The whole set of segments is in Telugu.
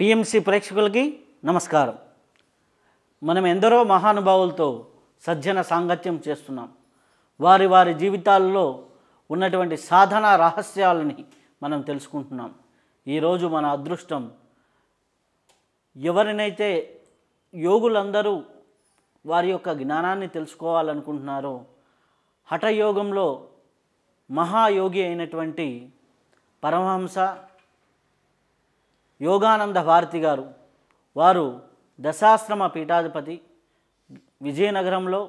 पीएमसी ప్రేక్షకులకి నమస్కారం। మనం ఎందరో మహానుభావులతో సజ్జన సాంగత్యం చేస్తున్నాం। వారి వారి జీవితాల్లో ఉన్నటువంటి సాధన రహస్యాలను మనం తెలుసుకుంటున్నాం। ఈ రోజు మన అదృష్టం ఎవరినైతే యోగులందరూ వారి యొక్క జ్ఞానాన్ని తెలుసుకోవాలనుకుంటున్నారో హఠ యోగంలో మహాయోగి అయినటువంటి పరమహంస యోగానంద భారతి గారు వారు దశాశ్రమ పీఠాధిపతి, విజయనగరంలో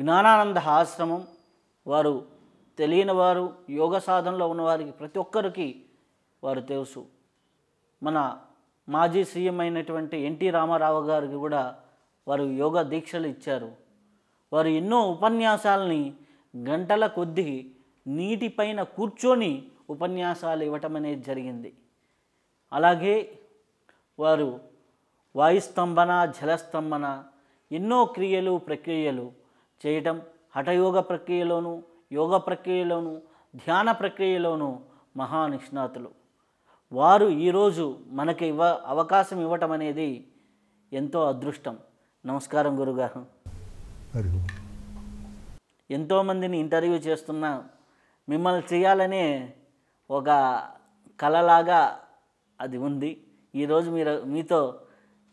జ్ఞానానంద ఆశ్రమం వారు తెలియని వారు యోగ సాధనలో ఉన్నవారికి ప్రతి ఒక్కరికి వారు తెలుసు। మన మాజీ సీఎం అయినటువంటి ఎన్టీ రామారావు గారికి కూడా వారు యోగ దీక్షలు ఇచ్చారు। వారు ఎన్నో ఉపన్యాసాలని గంటల కొద్ది నీటిపైన కూర్చొని ఉపన్యాసాలు ఇవ్వటం అనేది జరిగింది। అలాగే వారు వాయుస్తంభన జలస్తంభన ఎన్నో క్రియలు ప్రక్రియలు చేయటం హఠయోగ ప్రక్రియలోను యోగ ప్రక్రియలోను ధ్యాన ప్రక్రియలోను మహా నిష్ణాతులు వారు ఈరోజు మనకి అవకాశం ఇవ్వటం అనేది ఎంతో అదృష్టం। నమస్కారం గురుగారు। ఎంతోమందిని ఇంటర్వ్యూ చేస్తున్నా మిమ్మల్ని చేయాలనే ఒక కళలాగా అది ఉంది। ఈరోజు మీతో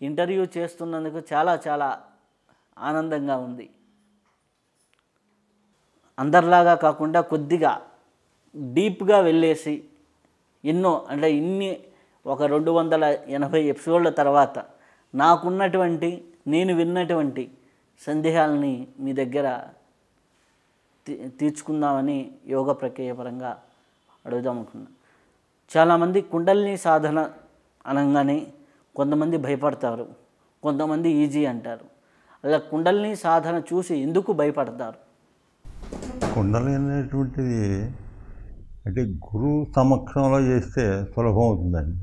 ఇంటర్వ్యూ చేస్తున్నందుకు చాలా చాలా ఆనందంగా ఉంది। అందరిలాగా కాకుండా కొద్దిగా డీప్గా వెళ్ళేసి ఎన్నో అంటే ఇన్ని ఒక 280 ఎపిసోడ్ల తర్వాత నాకున్నటువంటి నేను విన్నటువంటి సందేహాలని మీ దగ్గర తీర్చుకుందామని యోగ ప్రక్రియ పరంగా అడుగుదామనుకున్నాను। చాలామంది కుండలిని సాధన అనగానే కొంతమంది భయపడతారు, కొంతమంది ఈజీ అంటారు। అలా కుండలిని సాధన చూసి ఎందుకు భయపడతారు? కుండలిని అనేటువంటిది అంటే గురువు సమక్షంలో చేస్తే సులభం అవుతుందండి।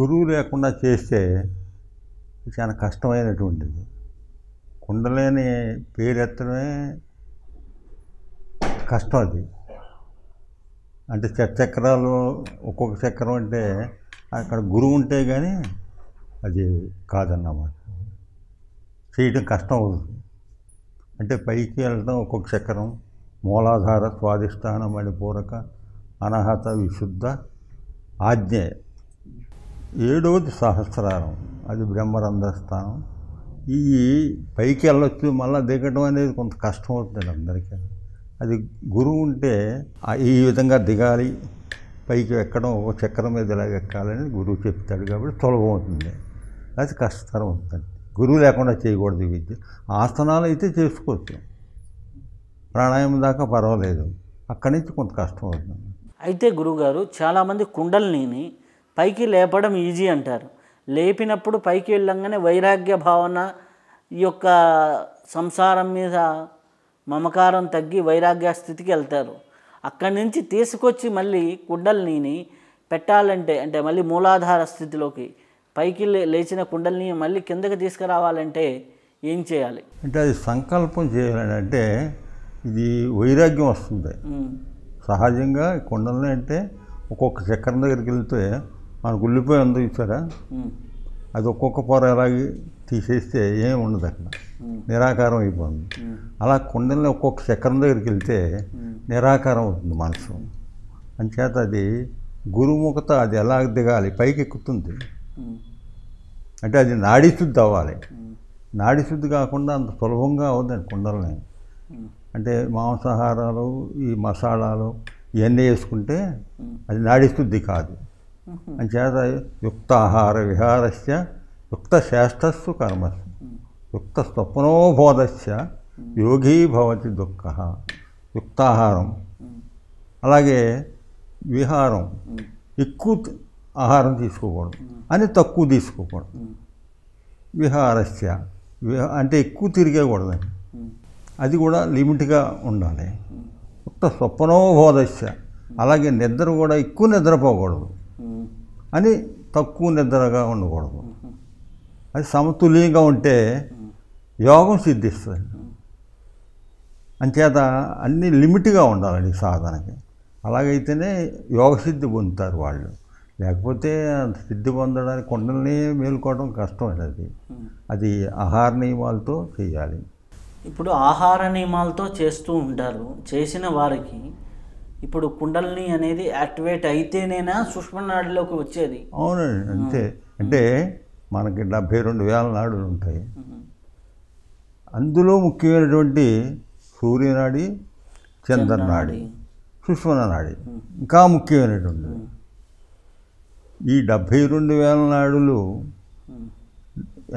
గురువు లేకుండా చేస్తే చాలా కష్టమైనటువంటిది। కుండలిని పేరెత్తడమే కష్టం అది। అంటే చక్రాలు ఒక్కొక్క చక్రం అంటే అక్కడ గురువు ఉంటే కానీ అది కాదన్నమాట, చేయడం కష్టం అవుతుంది। అంటే పైకి వెళ్ళడం ఒక్కొక్క చక్రం మూలాధార స్వాధిష్టాన మణిపూరక అనాహత విశుద్ధ ఆజ్ఞ 7వ సహస్రారం అది బ్రహ్మరంధ్ర స్థానం। ఈ పైకి వెళ్ళొచ్చు, మళ్ళీ దిగడం అనేది కొంత కష్టం అవుతుంది అందరికీ। అది గురువు ఉంటే ఈ విధంగా దిగాలి, పైకి ఎక్కడం ఒక చక్రం మీద ఇలాగ ఎక్కాలని గురువు చెప్తాడు కాబట్టి సులభం అవుతుంది, అది కష్టతరం అవుతుంది। గురువు లేకుండా చేయకూడదు విద్య। ఆసనాలు అయితే చేసుకోవచ్చు, ప్రాణాయామం దాకా పర్వాలేదు, అక్కడి నుంచి కొంత కష్టం అవుతుంది। అయితే గురువుగారు చాలామంది కుండలిని పైకి లేపడం ఈజీ అంటారు, లేపినప్పుడు పైకి వెళ్ళంగానే వైరాగ్య భావన ఈ యొక్క సంసారం మీద మమకారం తగ్గి వైరాగ్య స్థితికి వెళ్తారు। అక్కడి నుంచి తీసుకొచ్చి మళ్ళీ కుండలిని పెట్టాలంటే అంటే మళ్ళీ మూలాధార స్థితిలోకి పైకి లేచిన కుండలిని మళ్ళీ కిందకి తీసుకురావాలంటే ఏం చేయాలి? అంటే అది సంకల్పం చేయాలని అంటే ఇది వైరాగ్యం వస్తుంది సహజంగా। కుండలిని అంటే ఒక్కొక్క చక్రం దగ్గరికి వెళ్తే మనకు ఉల్లిపోయి అందరూ ఇచ్చారా, అది ఒక్కొక్క పొర అలాగే తీసేస్తే ఏమి ఉండదు, అక్కడ నిరాకారం అయిపోతుంది। అలా కుండలిని ఒక్కొక్క చక్రం దగ్గరికి వెళ్తే నిరాకారం అవుతుంది మనసు, అంచేత అది గురుముఖత అది ఎలా దిగాలి పైకి ఎక్కుతుంది అంటే అది నాడీశుద్ధి అవ్వాలి। నాడీశుద్ధి కాకుండా అంత సులభంగా అవుతుంది కుండలిని అంటే మాంసాహారాలు ఈ మసాలాలు ఇవన్నీ వేసుకుంటే అది నాడీశుద్ధి కాదు, అంచేత యుక్తాహార విహారస్య యుక్త శ్రేష్టస్సు కర్మస్సు యుక్త స్వప్నోబోధస్య యోగీ భవతి దుఃఖః యుక్తాహారం, అలాగే విహారం ఎక్కువ ఆహారం తీసుకోకూడదు అని తక్కువ తీసుకోకూడదు, విహారస్య అంటే ఎక్కువ తిరగకూడదండి అది కూడా లిమిట్గా ఉండాలి, యుక్త స్వప్నోబోధస్య అలాగే నిద్ర కూడా ఎక్కువ నిద్రపోకూడదు అని తక్కువ నిద్రగా ఉండకూడదు, అది సమతుల్యంగా ఉంటే యోగం సిద్ధిస్తుంది। అంచేత అన్ని లిమిట్గా ఉండాలండి సాధనకి, అలాగైతేనే యోగసిద్ధి పొందుతారు వాళ్ళు। లేకపోతే సిద్ధి పొందడానికి కొండల్ని మేల్కోవడం కష్టం. అది అది ఆహార నియమాలతో చేయాలి. ఇప్పుడు ఆహార నియమాలతో చేస్తూ ఉంటారు. చేసిన వారికి ఇప్పుడు కుండలిని అనేది యాక్టివేట్ అయితేనేనా సుష్మనాడిలోకి వచ్చేది? అవునండి, అంతే. అంటే మనకి 72,000 నాడులు ఉంటాయి. అందులో ముఖ్యమైనటువంటి సూర్యనాడి, చంద్రనాడి, సుష్మనాడి ఇంకా ముఖ్యమైనటువంటివి. ఈ 72,000 నాడులు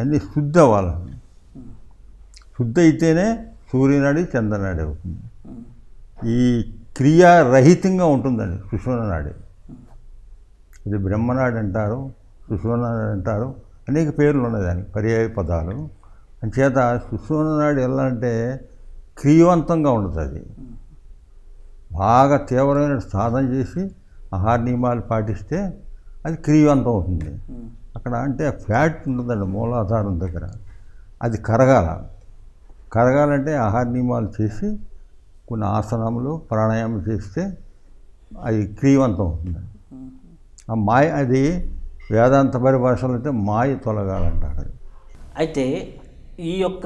అన్నీ శుద్ధ అవ్వాలండి. శుద్ధ అయితేనే సూర్యనాడి, చంద్రనాడి అవుతుంది. ఈ క్రియారహితంగా ఉంటుందండి సుష్మనాడి. ఇది బ్రహ్మనాడి అంటారు, సుష్మనాడి అంటారు, అనేక పేర్లు ఉన్నాయి దానికి, పర్యాయ పదాలు. అంచేత సుష్మనాడి ఎలా అంటే క్రియావంతంగా ఉండదు. అది బాగా తీవ్రమైన సాధన చేసి ఆహార నియమాలు పాటిస్తే అది క్రియావంతం అవుతుంది. అక్కడ అంటే ఫ్యాట్ ఉంటుందండి మూలాధారం దగ్గర. అది కరగాలంటే ఆహార నియమాలు చేసి కొన్ని ఆసనములు, ప్రాణాయామం చేస్తే అది క్రియావంతం అవుతుంది. ఆ మాయ, అది వేదాంత పరిభాషలో అయితే మాయ తొలగాలంటారు. అయితే ఈ యొక్క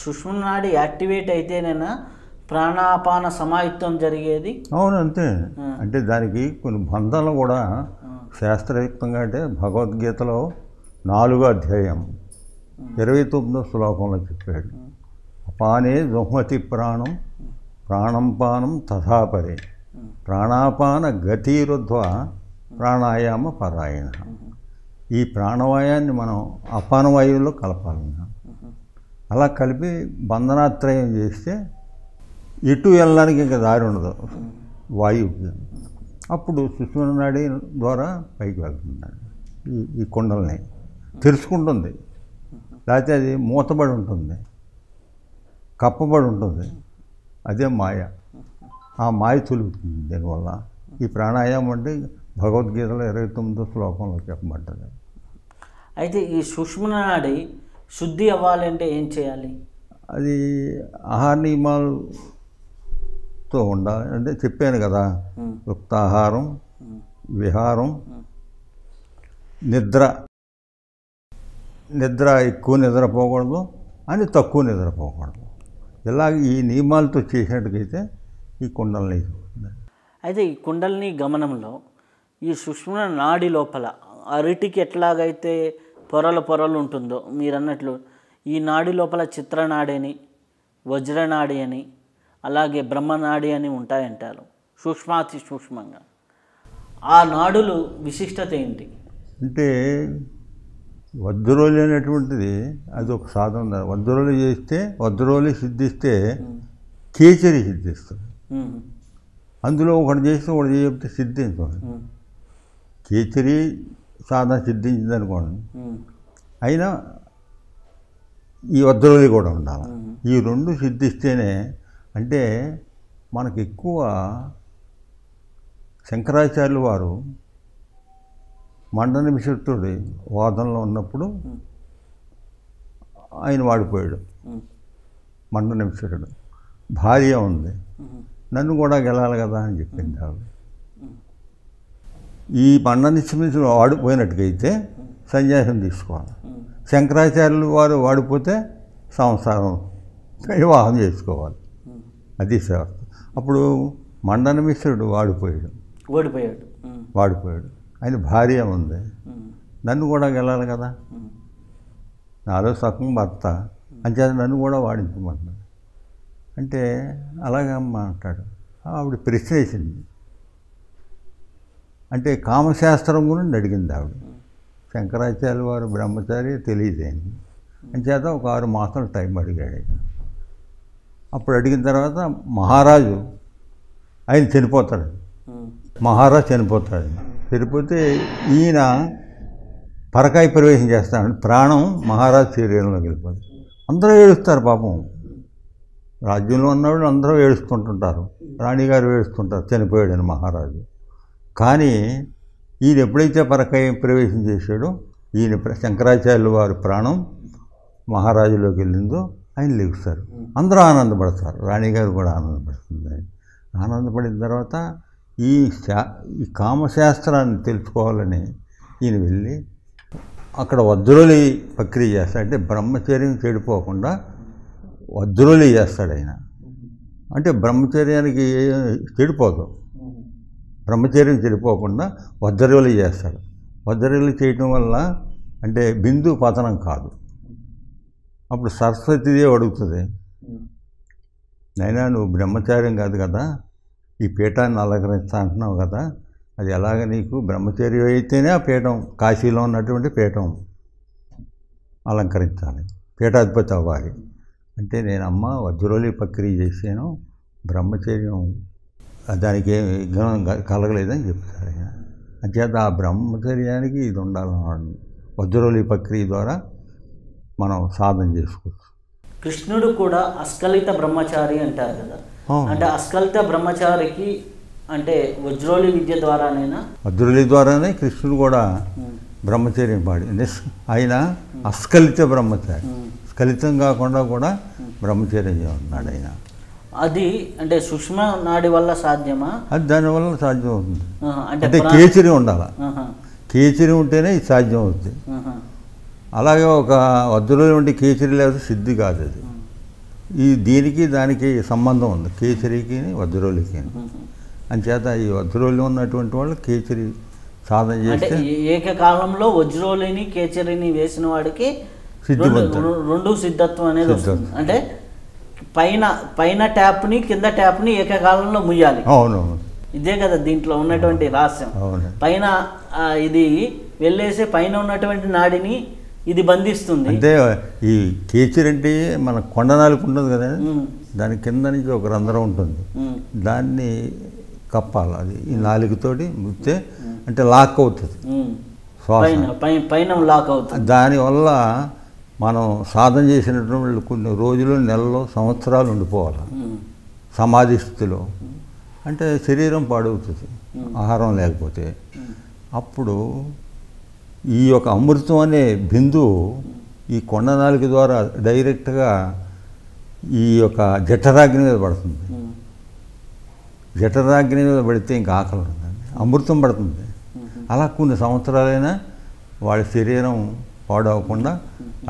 సుష్మనాడి యాక్టివేట్ అయితేనైనా ప్రాణాపాన సమాయుత్వం జరిగేది. అవును, అంతే. అంటే దానికి కొన్ని బంధాలు కూడా శాస్త్రయుక్తంగా, అంటే భగవద్గీతలో 4వ అధ్యాయం 29వ శ్లోకంలో చెప్పాడు, అపానే జహ్మతి ప్రాణం ప్రాణంపానం తథాపరి ప్రాణాపాన గతిరుద్వ ప్రాణాయామ పరాయణ. ఈ ప్రాణవాయాన్ని మనం అపానవాయువులో కలపాలన్నా, అలా కలిపి బంధనాత్రయం చేస్తే ఎటు వెళ్ళడానికి ఇంకా దారి ఉండదు వాయువుకి. అప్పుడు సుష్మనాడి ద్వారా పైకి వెళ్తున్నాడు. ఈ కుండల్ని తెలుసుకుంటుంది. లేకపోతే అది మూతబడి ఉంటుంది, కప్పబడి ఉంటుంది. అదే మాయ. ఆ మాయ తొలుగుతుంది. దీనివల్ల ఈ ప్రాణాయామం అంటే భగవద్గీతలో 29వ శ్లోకంలో చెప్పబడ్డది. అయితే ఈ సుష్మనాడి శుద్ధి అవ్వాలంటే ఏం చేయాలి? అది ఆహార నియమాలతో ఉండాలి. అంటే చెప్పాను కదా, యుక్తాహారం, విహారం, నిద్ర ఎక్కువ నిద్రపోకూడదు అని, తక్కువ నిద్రపోకూడదు. ఇలాగ ఈ నియమాలతో చేసినట్టుకైతే ఈ కుండలిని. అయితే ఈ కుండలిని గమనంలో ఈ సుష్మ నాడి లోపల అరటికి ఎట్లాగైతే పొరలు ఉంటుందో మీరు అన్నట్లు, ఈ నాడి లోపల చిత్రనాడి అని, వజ్రనాడి అని, అలాగే బ్రహ్మనాడి అని ఉంటాయంటారు సూక్ష్మాతి సూక్ష్మంగా. ఆ నాడులు విశిష్టత ఏంటి అంటే, వజ్రోలి అనేటువంటిది అది ఒక సాధన. వజ్రోలి చేస్తే, వజ్రోలి సిద్ధిస్తే కేచరి సిద్ధిస్తుంది. అందులో ఒకటి చేస్తే ఒకటి చేయబడితే సిద్ధించుకోండి. కేచరి సాధన సిద్ధించింది అనుకోండి. అయినా ఈ వజ్రోలి కూడా ఉండాలి. ఈ రెండు సిద్ధిస్తేనే, అంటే మనకు ఎక్కువ శంకరాచార్యులు వారు మండన విశుద్ధుడి వాదనలో ఉన్నప్పుడు ఆయన వాడిపోయాడు. మండన విశుద్ధుడు భార్య ఉంది, నన్ను కూడా గెలాలి కదా అని చెప్పింది ఆవిడ. ఈ మండన విశ్వమించిన వాడిపోయినట్టుకైతే సన్యాసం తీసుకోవాలి. శంకరాచార్యులు వారు వాడిపోతే సంసారం వివాహం చేసుకోవాలి. అది సార్. అప్పుడు మండన మిశ్రుడు వాడిపోయాడు. ఆయన భార్య ఉంది, నన్ను కూడా గెలాలి కదా, నాలో సగం భర్త అంచేత నన్ను కూడా వాడించమన్నాడు. అంటే అలాగమ్మా అంటాడు. ఆవిడ ప్రశ్న వేసింది, అంటే కామశాస్త్రం గురించి అడిగింది ఆవిడ. శంకరాచార్య వారు బ్రహ్మచారి తెలియదేంది అంచేత ఒక 6 మాసాల టైం అడిగాడు. అప్పుడు అడిగిన తర్వాత మహారాజు ఆయన చనిపోతాడు. మహారాజు చనిపోతాడు. సరిపోతే ఈయన పరకాయ ప్రవేశం చేస్తాడు. ప్రాణం మహారాజు శరీరంలోకి వెళ్ళిపోతుంది. అందరూ ఏడుస్తారు పాపం. రాజ్యంలో ఉన్నవాళ్ళు అందరూ ఏడుస్తుంటుంటారు. రాణిగారు ఏడుస్తుంటారు, చనిపోయాడని మహారాజు. కానీ ఈయన ఎప్పుడైతే పరకాయ ప్రవేశం చేశాడో, ఈయన శంకరాచార్యుల వారి ప్రాణం మహారాజులోకి వెళ్ళిందో ఆయన లేగుస్తారు. అందరూ ఆనందపడతారు. రాణిగారు కూడా ఆనందపడుతుంది. ఆనందపడిన తర్వాత కామశాస్త్రాన్ని తెలుసుకోవాలని ఈయన వెళ్ళి అక్కడ వజ్రోలి ప్రక్రియ చేస్తాడు. అంటే బ్రహ్మచర్యం చెడిపోకుండా వజ్రోలి చేస్తాడు ఆయన. అంటే బ్రహ్మచర్యానికి చెడిపోదు, బ్రహ్మచర్యం చెడిపోకుండా వజ్రోలి చేస్తాడు. వజ్రోలి చేయటం వల్ల అంటే బిందు పతనం కాదు. అప్పుడు సరస్వతీదేవి అడుగుతుంది, నైనా నువ్వు బ్రహ్మచార్యం కాదు కదా, ఈ పీఠాన్ని అలంకరిస్తా అంటున్నావు కదా, అది ఎలాగ నీకు బ్రహ్మచర్యం అయితేనే ఆ పీఠం కాశీలో ఉన్నటువంటి పీఠం అలంకరించాలి, పీఠాధిపతి అవ్వాలి. అంటే నేనమ్మ వజ్రోలి ప్రక్రియ చేసాను, బ్రహ్మచర్యం దానికి ఏమి విఘ్నం కలగలేదని చెప్తారు. అంచేత ఆ బ్రహ్మచర్యానికి ఇది ఉండాలని వజ్రోలి ప్రక్రియ ద్వారా మనం సాధన చేసుకోవచ్చు. కృష్ణుడు కూడా అస్కలిత బ్రహ్మచారి అంటారు కదా, అంటే అస్కలిత బ్రహ్మచారికి అంటే వజ్రోలి విద్య ద్వారానేనా? వజ్రోలి ద్వారానే కృష్ణుడు కూడా బ్రహ్మచర్యం పాడి ఆయన అస్కలిత బ్రహ్మచారి, స్కలితం కాకుండా కూడా బ్రహ్మచర్యం ఉన్నాడు ఆయన. అది అంటే సుష్మ నాడి వల్ల సాధ్యమా? అది దానివల్ల సాధ్యం అవుతుంది. అంటే కేచరి ఉండాలి, కేచరి ఉంటేనే ఇది సాధ్యం అవుతుంది. అలాగే ఒక వజ్రోలి వంటి కేచరి లేకపోతే సిద్ధి కాదు. అది ఈ దీనికి దానికి సంబంధం ఉంది, కేచరికి వజ్రోలికి. అంచేత ఈ వజ్రోలి ఉన్నటువంటి వాళ్ళు కేచరి సాధన చేస్తే ఏకకాలంలో వజ్రోలిని కేచరిని వేసిన వాడికి రెండు సిద్ధత్వం అనేది వస్తుంది. అంటే పైన ట్యాప్ని కింద ట్యాప్ని ఏకకాలంలో ముయ్యాలి. అవును, ఇదే కదా దీంట్లో ఉన్నటువంటి రహస్యం. పైన ఇది వెళ్ళేసి పైన ఉన్నటువంటి నాడిని ఇది బంధిస్తుంది. అంటే ఈ కేచరి అంటే మన కొండ నాలుగు ఉంటుంది కదా, దాని కింద నుంచి ఒక రంధ్రం ఉంటుంది, దాన్ని కప్పాలి. అది ఈ నాలుగుతోటి ముక్తే అంటే లాక్ అవుతుంది, పైన లాక్ అవుతుంది. దానివల్ల మనం సాధన చేసినటువంటి కొన్ని రోజులు, నెలలో, సంవత్సరాలు ఉండిపోవాలి సమాధి స్థితిలో. అంటే శరీరం పాడవుతుంది ఆహారం లేకపోతే. అప్పుడు ఈ యొక్క అమృతం అనే బిందువు ఈ కొండ నాలుగు ద్వారా డైరెక్ట్గా ఈ యొక్క జఠరాగ్ని మీద పడుతుంది. జఠరాగ్ని మీద పడితే ఇంకా ఆకలి ఉందండి, అమృతం పడుతుంది. అలా కొన్ని సంవత్సరాలైనా వాళ్ళ శరీరం పాడవకుండా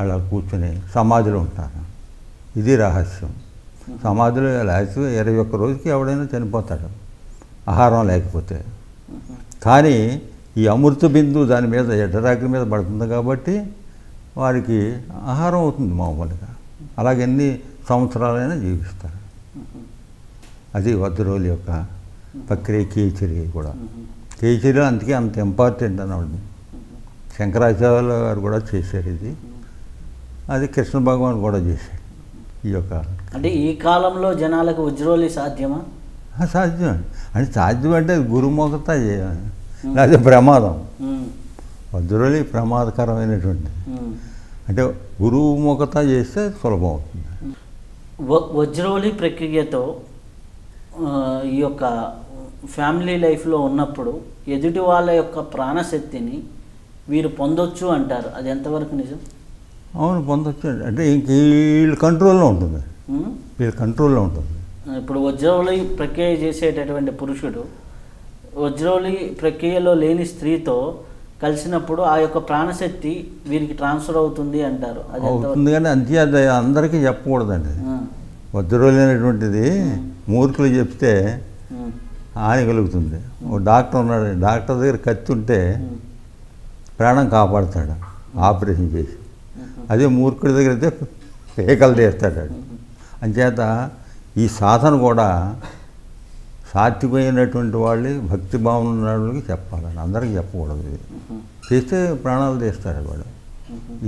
అలా కూర్చుని సమాధిలో ఉంటారు. ఇది రహస్యం. సమాధిలో లాస్ట్ 21 రోజుకి ఎవడైనా చనిపోతాడు ఆహారం లేకపోతే. కానీ ఈ అమృత బిందు దాని మీద జఠరాగ్ని మీద పడుతుంది కాబట్టి వారికి ఆహారం అవుతుంది మామూలుగా. అలాగే ఎన్ని సంవత్సరాలైనా జీవిస్తారు. అది వజ్రోలి యొక్క ప్రక్రియ. కేచరి కూడా, కేచరిలో అందుకే అంత ఇంపార్టెంట్ అన్నవాడు. శంకరాచార్యుల గారు కూడా చేశారు ఇది, అది కృష్ణ భగవాన్ కూడా చేశాడు. ఈ యొక్క అంటే ఈ కాలంలో జనాలకు వజ్రోలి సాధ్యమా? సాధ్యం అంటే సాధ్యం అంటే గురుమోకత చేయాలి, అదే ప్రమాదం. వజ్రోలి ప్రమాదకరమైనటువంటి, అంటే గురువు మూకత చేస్తే సులభం అవుతుంది. వజ్రోలి ప్రక్రియతో ఈ యొక్క ఫ్యామిలీ లైఫ్లో ఉన్నప్పుడు ఎదుటి వాళ్ళ యొక్క ప్రాణశక్తిని వీరు పొందొచ్చు అంటారు, అది ఎంతవరకు నిజం? అవును, పొందొచ్చు. అంటే ఇంక వీళ్ళ కంట్రోల్లో ఉంటుంది, వీళ్ళ కంట్రోల్లో ఉంటుంది. ఇప్పుడు వజ్రోలి ప్రక్రియ చేసేటటువంటి పురుషుడు వజ్రోలి ప్రక్రియలో లేని స్త్రీతో కలిసినప్పుడు ఆ యొక్క ప్రాణశక్తి వీరికి ట్రాన్స్ఫర్ అవుతుంది అంటారు, అది అవుతుంది. కానీ అంతే అందరికీ చెప్పకూడదండి. వజ్రోలి అనేటువంటిది మూర్ఖులు చెప్తే హాని కలుగుతుంది. ఓ డాక్టర్ ఉన్నాడు, డాక్టర్ దగ్గర కత్తి ఉంటే ప్రాణం కాపాడుతాడు ఆపరేషన్ చేసి. అదే మూర్ఖుడి దగ్గర అయితే పేకలు తీస్తాడు. అంచేత ఈ సాధన కూడా సాత్వికమైనటువంటి వాళ్ళు, భక్తి భావన ఉన్న వాళ్ళకి చెప్పాలని, అందరికీ చెప్పకూడదు. ఇది చేస్తే ప్రాణాలు తీస్తాడు వాడు.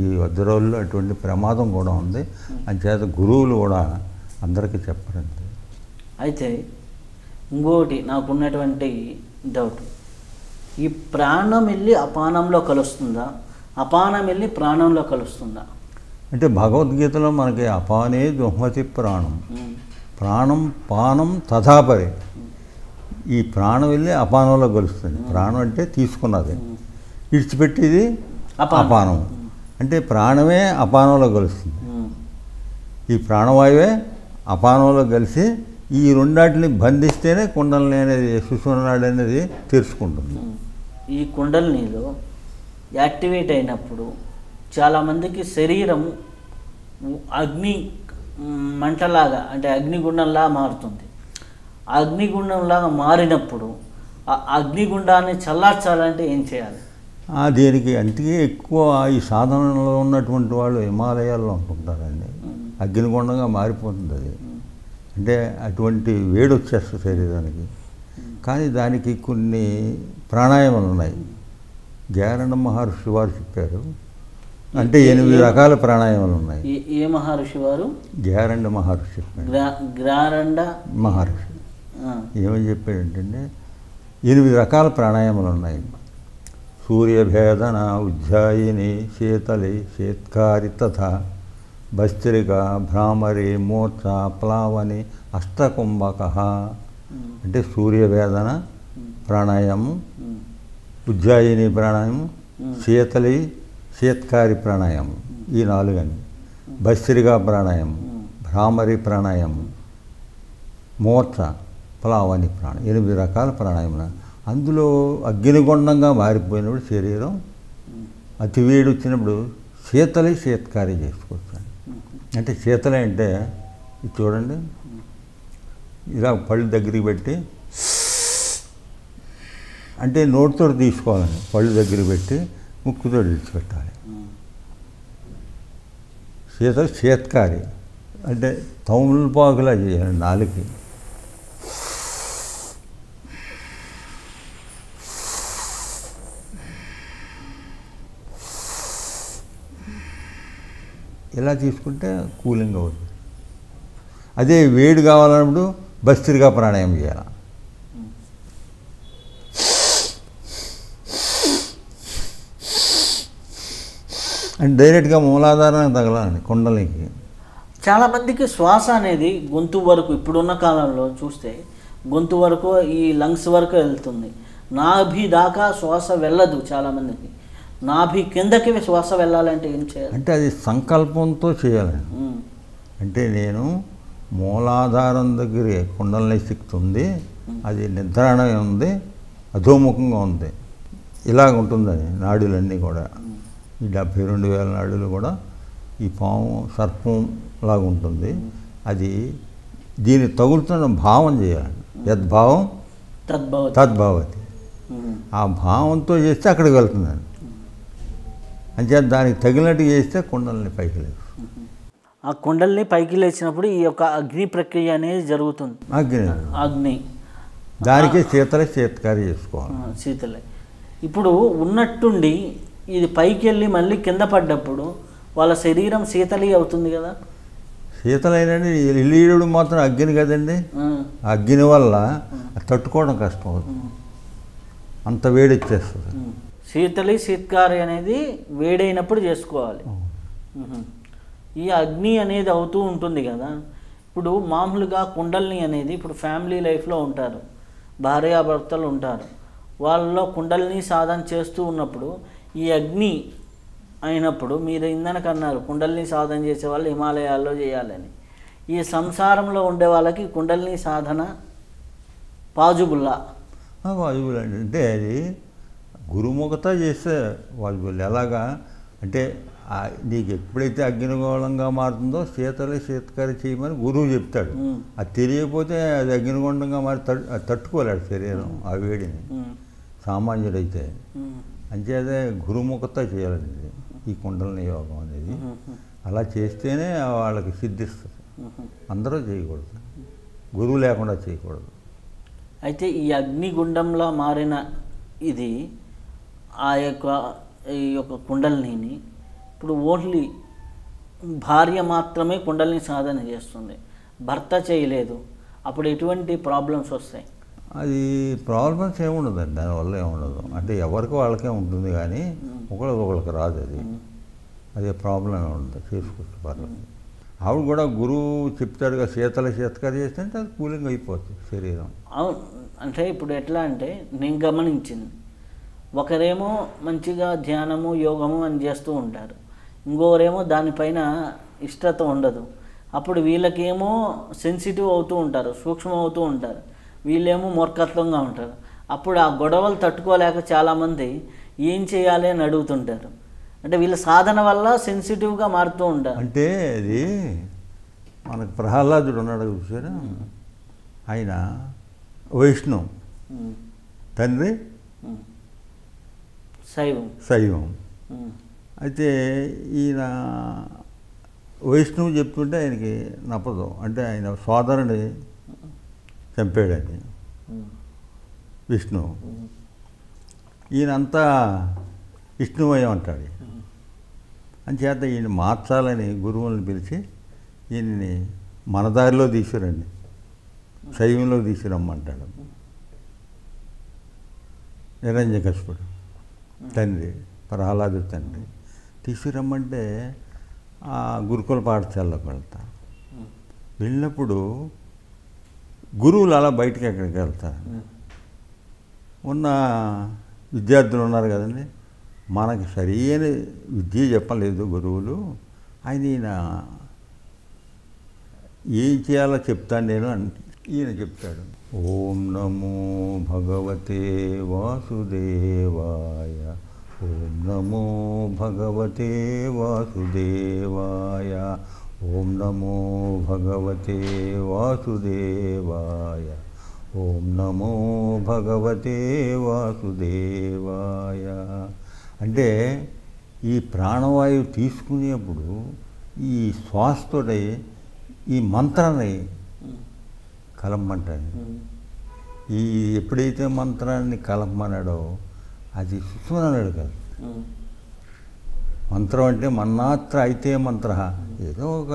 ఈ వజ్రోలిలో అటువంటి ప్రమాదం కూడా ఉంది. అంచేత గురువులు కూడా అందరికీ చెప్పరండి. అయితే ఇంకొకటి నాకున్నటువంటి డౌట్, ఈ ప్రాణం వెళ్ళి అపానంలో కలుస్తుందా, అపానం వెళ్ళి ప్రాణంలో కలుస్తుందా? అంటే భగవద్గీతలో మనకి అపానే దుహ్మతి ప్రాణం, ప్రాణం పానం తథాపరి. ఈ ప్రాణం వెళ్ళి అపానంలో కలుస్తుంది. ప్రాణం అంటే తీసుకున్నది, విడిచిపెట్టేది అపానం. అంటే ప్రాణమే అపానంలో కలుస్తుంది, ఈ ప్రాణవాయువే అపానంలో కలిసి ఈ రెండాటిని బంధిస్తేనే కుండలిని అనేది సుషుమ్నాడి అనేది తీర్చుకుంటుంది. ఈ కుండలినిలో యాక్టివేట్ అయినప్పుడు చాలామందికి శరీరం అగ్ని మంటలాగా అంటే అగ్నిగుండంలా మారుతుంది. అగ్నిగుండంలాగా మారినప్పుడు ఆ అగ్నిగుండాన్ని చల్లార్చాలంటే ఏం చేయాలి? దీనికి అంటే ఎక్కువ ఈ సాధనలో ఉన్నటువంటి వాళ్ళు హిమాలయాల్లో ఉంటుంటారండి. అగ్నిగుండంగా మారిపోతుంది అది. అంటే అటువంటి వేడి వచ్చేస్తుంది శరీరానికి. కానీ దానికి కొన్ని ప్రాణాయామాలు ఉన్నాయి. జయానంద మహర్షి వారు చెప్పారు. అంటే 8 రకాల ప్రాణాయామాలు ఉన్నాయి. ఏ మహర్షి వారు? జయానంద మహర్షి చెప్పారు. గ్రారండ మహర్షి ఏమని చెప్పాడంటే 8 రకాల ప్రాణాయామాలు ఉన్నాయి. సూర్యభేదన ఉజ్జాయిని శీతలి శీత్కారి తథా భస్త్రిక భ్రామరి మూర్ఛ ప్లావని అష్టకుంభక. అంటే సూర్యవేదన ప్రాణాయామం, ఉజ్జాయిని ప్రాణాయామం, శీతలి శీత్కారి ప్రాణాయామం, ఈ 4 అండి. భస్త్రిక ప్రాణాయామం, భ్రామరి ప్రాణాయామం, మూర్ఛ, ప్లావని ప్రాణాయం, 8 రకాల ప్రాణాయామం. అందులో అగ్నిగుండంగా మారిపోయినప్పుడు శరీరం అతి వేడి వచ్చినప్పుడు శీతలి శీత్కారి చేసుకోవచ్చు. అంటే శీతల అంటే చూడండి, ఇలా పళ్ళు దగ్గరికి పెట్టి అంటే నోటితో తీసుకోవాలండి. పళ్ళు దగ్గరికి పెట్టి ముక్కుతో విడిచిపెట్టాలి. శీతల శీత్కారి అంటే తౌలుపాకులా చేయాలి. నాలుగు ఇలా తీసుకుంటే కూలింగ్ అవుతుంది. అదే వేడి కావాలన్నప్పుడు భస్త్రికా ప్రాణాయామం చేయాలి. అంటే డైరెక్ట్గా మూలాధారానికి తగలాలి కుండలికి. చాలామందికి శ్వాస అనేది గొంతు వరకు, ఇప్పుడున్న కాలంలో చూస్తే గొంతు వరకు, ఈ లంగ్స్ వరకు వెళ్తుంది. నాభి దాకా శ్వాస వెళ్ళదు చాలామందికి. నాభి కిందకి శ్వాస వెళ్ళాలంటే ఏం చేయాలి అంటే అది సంకల్పంతో చేయాలండి. అంటే నేను మూలాధారం దగ్గరే కుండలిని శక్తి ఉంది, అది నిద్రాణమే ఉంది, అధోముఖంగా ఉంది, ఇలాగ ఉంటుందని నాడులన్నీ కూడా, ఈ 72,000 నాడులు కూడా ఈ పాము సర్పం లాగా ఉంటుంది. అది దీన్ని తగులుతున్న భావం చేయాలండి. యద్భావం తద్భావతి. ఆ భావంతో చేస్తే అక్కడికి వెళ్తుందండి. అంచేత దానికి తగినట్టు చేస్తే కుండలిని పైకి లేవు. ఆ కుండలిని పైకి లేచినప్పుడు ఈ యొక్క అగ్ని ప్రక్రియ అనేది జరుగుతుంది. అగ్ని దానికి శీతల శీతకారి చేసుకోవాలి. శీతల ఇప్పుడు ఉన్నట్టుండి ఇది పైకి వెళ్ళి మళ్ళీ కింద పడ్డప్పుడు వాళ్ళ శరీరం శీతలి అవుతుంది కదా. శీతలైనండి. ఇల్లీడు మాత్రం అగ్ని కదండి. అగ్ని వల్ల తట్టుకోవడం కష్టం అవుతుంది. అంత వేడి వచ్చేస్తుంది. శీతలి శీత్కారి అనేది వేడైనప్పుడు చేసుకోవాలి. ఈ అగ్ని అనేది అవుతూ ఉంటుంది కదా. ఇప్పుడు మామూలుగా కుండలిని అనేది ఇప్పుడు ఫ్యామిలీ లైఫ్లో ఉంటారు, భార్యాభర్తలు ఉంటారు, వాళ్ళలో కుండలిని సాధన చేస్తూ ఉన్నప్పుడు ఈ అగ్ని అయినప్పుడు మీరు ఇందనకన్నారు కుండలిని సాధన చేసే వాళ్ళు హిమాలయాల్లో చేయాలని. ఈ సంసారంలో ఉండే వాళ్ళకి కుండలిని సాధన పాజిబుల్లా? పాజిబుల్ అంటే అది గురుముఖత చేస్తే వాళ్ళు ఎలాగా అంటే నీకు ఎప్పుడైతే అగ్నిగోళంగా మారుతుందో శీతల శీతకారి చేయమని గురువు చెప్తాడు. అది తెలియకపోతే అది అగ్నిగుండంగా మారి తట్టుకోలేడు శరీరం ఆ వేడిని సామాన్యుడైతే. అంచేతే గురుముఖత చేయాలండి ఈ కుండలిని యోగం అనేది. అలా చేస్తేనే వాళ్ళకి సిద్ధిస్తుంది. అందరూ చేయకూడదు, గురువు లేకుండా చేయకూడదు. అయితే ఈ అగ్నిగుండంలో మారిన ఇది ఈ యొక్క కుండలిని ఇప్పుడు ఓన్లీ భార్య మాత్రమే కుండలిని సాధన చేస్తుంది, భర్త చేయలేదు, అప్పుడు ఎటువంటి ప్రాబ్లమ్స్ వస్తాయి? అది ప్రాబ్లమ్స్ ఏముండదండి, దానివల్ల ఏముండదు. అంటే ఎవరికి వాళ్ళకే ఉంటుంది కానీ ఒకరికి రాదు. అది ప్రాబ్లం ఏముండదు, చేసుకోవచ్చు పర్లేదు. ఆవిడ కూడా గురువు చెప్తాడుగా శీతల శీతకారి చేస్తే అది కూలింగ్ అయిపోతుంది శరీరం. అవును. అంటే ఇప్పుడు ఎట్లా అంటే నేను గమనించింది, ఒకరేమో మంచిగా ధ్యానము యోగము అని చేస్తూ ఉంటారు, ఇంకోరేమో దానిపైన ఇష్టత ఉండదు, అప్పుడు వీళ్ళకేమో సెన్సిటివ్ అవుతూ ఉంటారు, సూక్ష్మం అవుతూ ఉంటారు, వీళ్ళేమో మూర్ఖత్వంగా ఉంటారు. అప్పుడు ఆ గొడవలు తట్టుకోలేక చాలా మంది ఏం చేయాలి అని అడుగుతుంటారు. అంటే వీళ్ళ సాధన వల్ల సెన్సిటివ్ గా మారుతూ ఉంటారు. అంటే అది మనకు ప్రహ్లాదుడు ఉన్నాడు చూసారా, ఆయన వైష్ణవం, తండ్రి శైవం, అయితే ఈయన వైష్ణవు చెప్తుంటే ఆయనకి నప్పదు. అంటే ఆయన సోదరుని చంపాడు ఆయన విష్ణువు, ఈయనంతా విష్ణువయం అంటాడు. అంచేత ఈయన మార్చాలని గురువులను పిలిచి ఈయన్ని మన దారిలో తీసుకురండి, శైవంలో తీసుకురమ్మంటాడు నిరంజకశుడు తండ్రి, ప్రహ్లాదుడు తండ్రి. తీసుకురమ్మంటే ఆ గురుకుల పాఠశాలలోకి వెళ్తా, వెళ్ళినప్పుడు గురువులు అలా బయటికి ఎక్కడికి వెళ్తారు, ఉన్న విద్యార్థులు ఉన్నారు కదండి, మనకు సరైన విద్య చెప్పలేదు గురువులు, ఆయన ఈయన ఏం చేయాలో చెప్తాను నేను అని ఈయన చెప్తాడు. ఓం నమో భగవతే వాసుదేవాయ, ఓం నమో భగవతే వాసుదేవాయ, ఓం నమో భగవతే వాసుదేవాయ, ఓం నమో భగవతే వాసుదేవాయ. అంటే ఈ ప్రాణవాయువు తీసుకునేప్పుడు ఈ శ్వాసతోటి ఈ మంత్రాన్ని కలపమంటాడు. ఈ ఎప్పుడైతే మంత్రాన్ని కలపమన్నాడో అది సుస్మరణడు కదా. మంత్రం అంటే మన్నాత్ర అయితే మంత్ర, ఏదో ఒక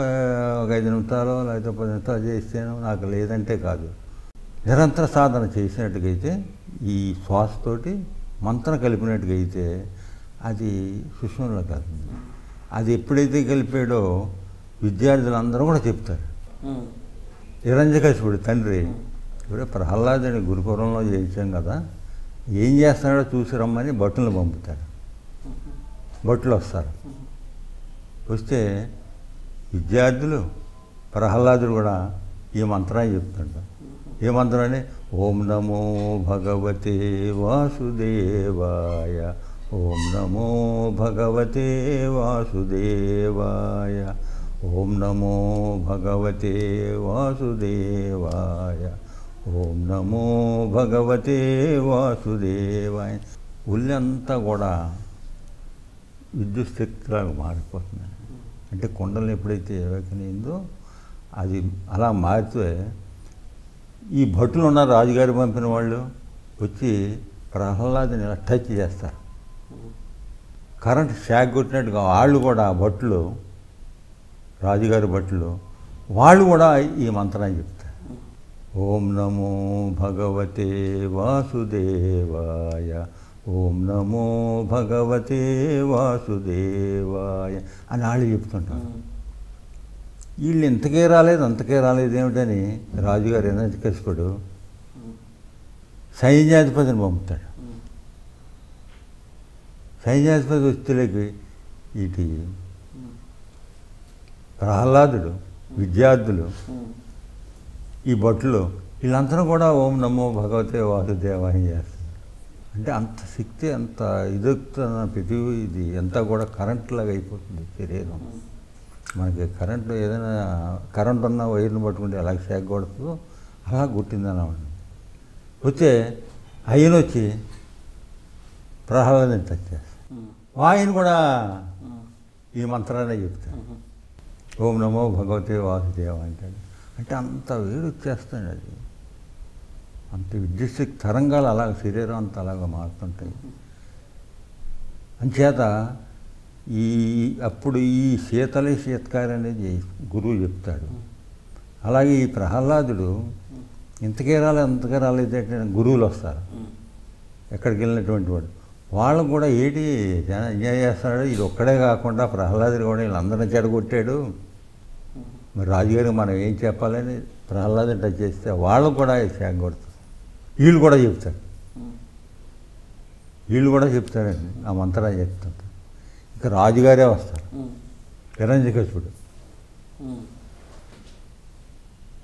5 నిమిషాలు లేకపోతే 10 నిమిషాలు చేస్తేనో నాకు లేదంటే కాదు, నిరంతర సాధన చేసినట్టుగైతే ఈ శ్వాసతోటి మంత్రం కలిపినట్టుగైతే అది సుస్మరణలో కాదు. అది ఎప్పుడైతే కలిపాడో విద్యార్థులందరూ కూడా చెప్తారు. నిరంజకశుడు తండ్రి ఇప్పుడు ప్రహ్లాదుని గురుకులంలో చేయించాం కదా, ఏం చేస్తున్నాడో చూసి రమ్మని భటులను పంపుతాడు. భటులు వస్తారు, వస్తే విద్యార్థులు ప్రహ్లాదుడు కూడా ఈ మంత్రాన్ని చెప్తుంటారు. ఏ మంత్రం అని, ఓం నమో భగవతే వాసుదేవాయ, ఓం నమో భగవతే వాసుదేవాయ, ఓం నమో భగవతే వాసుదేవాయ, ఓం నమో భగవతే వాసుదేవాయ. ఒళ్ళంతా కూడా విద్యుత్ శక్తిలాగా మారిపోతుంది. అంటే కుండలు ఎప్పుడైతే ఏకనైందో అది అలా మారితే ఈ భటులు ఉన్న రాజుగారు పంపిన వాళ్ళు వచ్చి ప్రహ్లాదుని ఇలా టచ్ చేస్తారు, కరెంట్ షాక్ కొట్టినట్టుగా వాళ్ళు కూడా భటులు, రాజుగారి భటులు వాళ్ళు కూడా ఈ మంత్రాన్ని చెప్తారు. ఓం నమో భగవతే వాసుదేవాయ, ఓం నమో భగవతే వాసుదేవాయ అని వాళ్ళు చెప్తుంటారు. వీళ్ళు ఇంతకే రాలేదు అంతకే రాలేదు ఏమిటని రాజుగారు నిరంజకశుడు సైన్యాధిపతిని పంపుతాడు. సైన్యాధిపతి వస్తువులకి ఇటు ప్రహ్లాదుడు, విద్యార్థులు, ఈ భటులు వీళ్ళందరూ కూడా ఓం నమో భగవతే వాసుదేవాయ చేస్తారు. అంటే అంత శక్తి అంత ఎదుగుతున్న ప్రతి ఇది అంతా కూడా కరెంట్ లాగా అయిపోతుంది శరీరం. మనకి కరెంటు ఏదైనా కరెంట్ ఉన్న వైర్ని పట్టుకుంటే ఎలా షాక్ కొడుతుందో అలా కొట్టిందన్న వచ్చే ఆయన వచ్చి ప్రహ్లాదుని టచ్ చేస్తారు. ఆయన కూడా ఈ మంత్రాన్ని చెప్తారు, ఓం నమో భగవతే వాసుదేవ అంటాడు. అంటే అంత వేడి వచ్చేస్తాడు, అది అంత విద్యుత్ తరంగాలు అలాగ శరీరం అంతా అలాగ మారుతుంటాయి. అంచేత ఈ అప్పుడు ఈ శీతలే శీతకారి అనేది గురువు చెప్తాడు. అలాగే ఈ ప్రహ్లాదుడు ఇంతకే రాలేదు అంతకే రాలేదు అంటే గురువులు వస్తారు, ఎక్కడికి వెళ్ళినటువంటి వాడు వాళ్ళు కూడా ఏటి ఎంజాయ్ చేస్తాడు, ఇది ఒక్కడే కాకుండా ప్రహ్లాదుడు కూడా వీళ్ళందరినీ చెడగొట్టాడు, మరి రాజుగారికి మనం ఏం చెప్పాలని ప్రహ్లాదుని టచ్ చేస్తే వాళ్ళు కూడా శాఖ కొడతారు. వీళ్ళు కూడా చెప్తారు, వీళ్ళు కూడా చెప్తారండి ఆ మంత్రాన్ని చెప్తుంటారు. ఇంకా రాజుగారే వస్తారు నిరంజకశుడు,